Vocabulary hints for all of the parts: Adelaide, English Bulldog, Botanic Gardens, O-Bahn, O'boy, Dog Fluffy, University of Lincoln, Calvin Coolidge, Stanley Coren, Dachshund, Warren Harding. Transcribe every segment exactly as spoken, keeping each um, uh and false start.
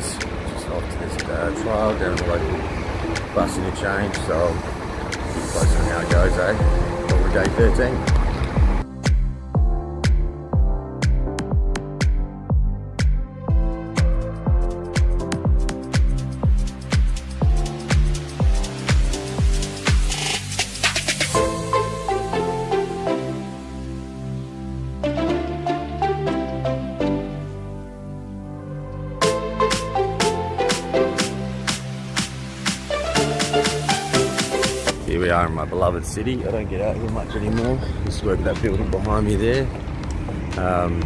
guys, just off to this uh, trial down the local bus interchange, so keep close on how it goes, eh? Over day thirteen. Here we are in my beloved city. I don't get out here much anymore. Just work at that building behind me there. Um,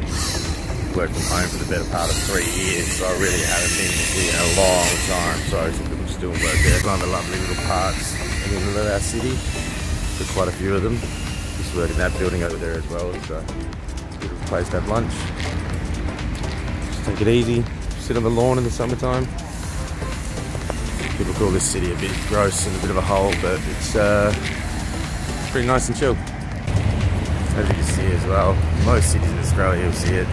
worked from home for the better part of three years, so I really haven't been here in a long time. So I think I'm still work there. It's one of the lovely little parks in the middle of our city. There's quite a few of them. Just work in that building over there as well. So it's a good place to have lunch. Just take it easy. Sit on the lawn in the summertime. People call this city a bit gross and a bit of a hole, but it's uh, pretty nice and chill. As you can see as well, most cities in Australia you'll see it.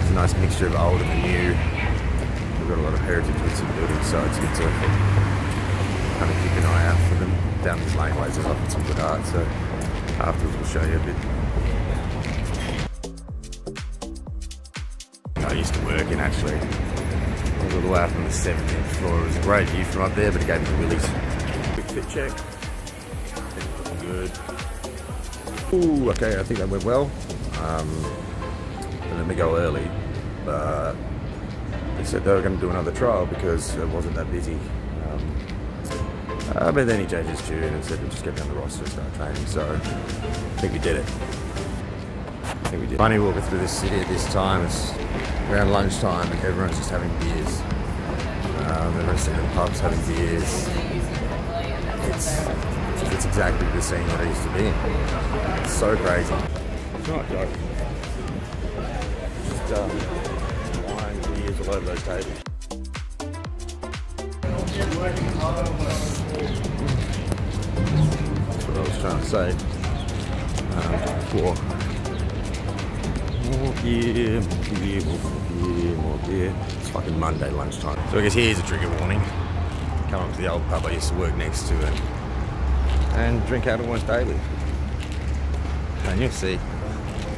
It's a nice mixture of old and new. We've got a lot of heritage with some buildings, so it's good to kind of keep an eye out for them. Down these laneways there's often some good art, so afterwards we'll show you a bit. I used to work in actually. All the way up on the seventeenth floor. It was a great view from up there, but it gave me the willies. Quick fit check. Everything's looking good. Ooh, okay, I think that went well. Um, and then we go early, but they said they were going to do another trial because it wasn't that busy. Um, uh, but then he changed his tune and said we'll just get down the roster and start training. So I think we did it. I think we did. Funny walking through this city at this time. It's around lunchtime and everyone's just having beers. Um, everyone's sitting in pubs having beers. It's, it's exactly the scene that I used to be in. It's so crazy. It's not a joke. Just um, wine, beers all over those tables. That's what I was trying to say um, before. More beer, more beer, more beer, more beer. It's fucking Monday lunchtime. So I guess here's a trigger warning. Come up to the old pub I used to work next to and, and drink out almost daily. And you'll see,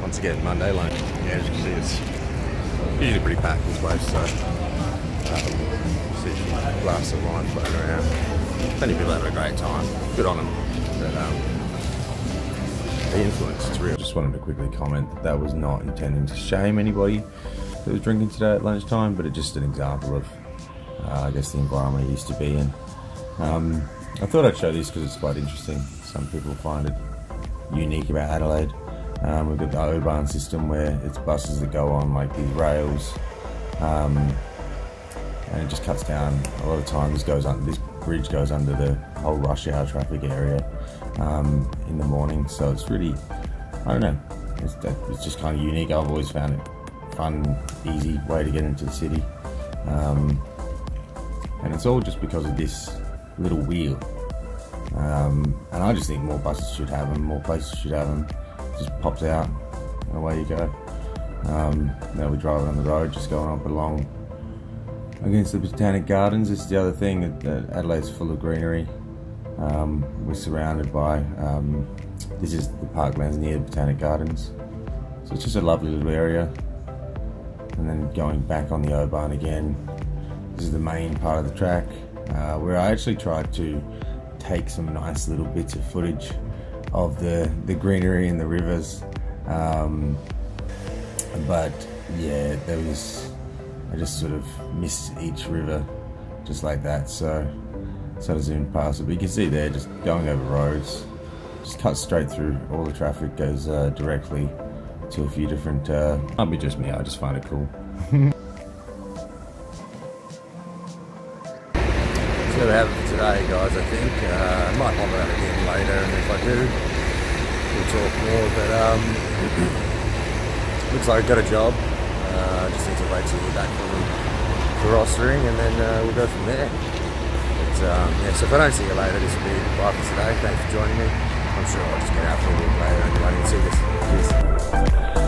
once again, Monday lunch. Yeah, as you can see, it's usually pretty packed this place, so. Um, see a glass of wine floating around. Plenty of people having a great time. Good on them. But, um, the influence is real. Just wanted to quickly comment that that was not intending to shame anybody that was drinking today at lunchtime, but it's just an example of, uh, I guess, the environment I used to be in. Um, I thought I'd show this because it's quite interesting. Some people find it unique about Adelaide. Um, we've got the O-Bahn system where it's buses that go on like these rails, um, and it just cuts down a lot of time. This goes under this bridge goes under the whole rush hour traffic area um, in the morning, so it's really, I don't know, it's, it's just kind of unique. I've always found it fun, easy way to get into the city, um, and it's all just because of this little wheel, um, and I just think more buses should have them, more places should have them. It just pops out and away you go. Um, now we're driving on the road, just going up along against the Botanic Gardens. This is the other thing, that, that Adelaide's full of greenery. Um, we're surrounded by, um, this is the parklands near the Botanic Gardens. So it's just a lovely little area. And then going back on the O-Bahn again, this is the main part of the track, uh, where I actually tried to take some nice little bits of footage of the, the greenery and the rivers. Um, but yeah, there was, I just sort of miss each river just like that, so sort of zoomed past it. But you can see there, just going over roads, just cuts straight through all the traffic, goes uh, directly to a few different, uh, might be just me, I just find it cool. That's gonna have it for today, guys, I think. Uh, I might pop out again later, and if I do, we'll talk more, but um, looks like I've got a job. Uh, just need to wait till we're back for the rostering, and then uh, we'll go from there. But, um, yeah, so if I don't see you later, this will be bye for today. Thanks for joining me. I'm sure I'll just get out for a walk later and see this. Cheers.